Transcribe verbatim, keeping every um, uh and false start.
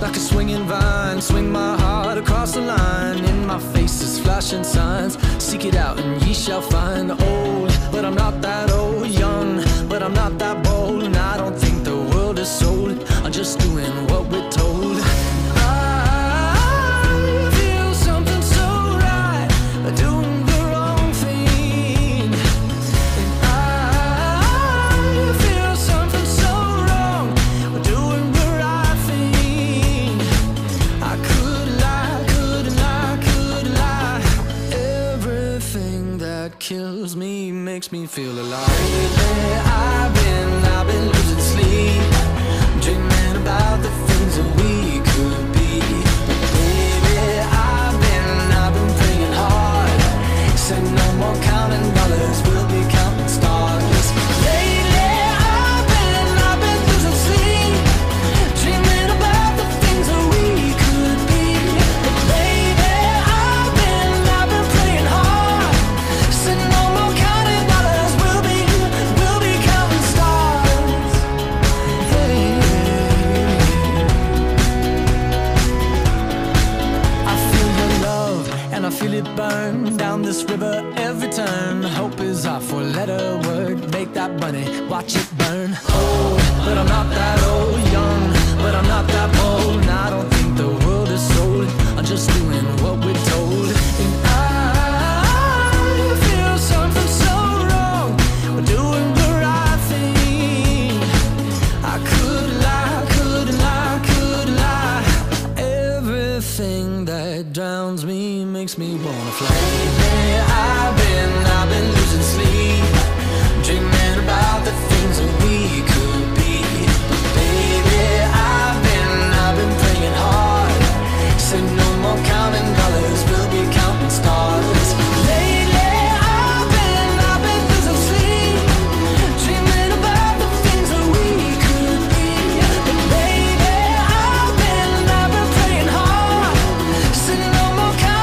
Like a swinging vine, swing my heart across the line. In my face is flashing signs. Seek it out and ye shall find. Old, but I'm not that old. Young, but I'm not that bold. And I don't think the world is sold. I'm just doing what we're told. I feel something so right, doing the wrong thing. And I feel something so wrong, doing the right thing. Kills me, makes me feel alive. Lately, I've been, I've been losing sleep, dreaming about the things that we could be. Baby, I've been, I've been praying hard. Said no more counting dollars, we'll be counting stars. Lately, I've been, I've been losing sleep, dreaming about the things that we could be. Baby, I've been, I've been praying hard. Said no burn down this river every turn. Hope is our four-letter word. Make that money, watch it burn. Old, but I'm not that old. Young, but I'm not that bold. And I don't think the world is sold. I'm just doing what we're told. And I feel something so wrong. We're doing the right thing. I could lie, could lie, could lie. Everything that drowns me makes me wanna fly. Lately, I've been, I've been losing sleep, dreaming about the things that we could be. But baby, I've been, I've been praying hard. Said no more counting dollars, we'll be counting stars. Lately, I've been, I've been losing sleep, dreaming about the things that we could be. But baby, I've been, I've been praying hard. Said no more counting.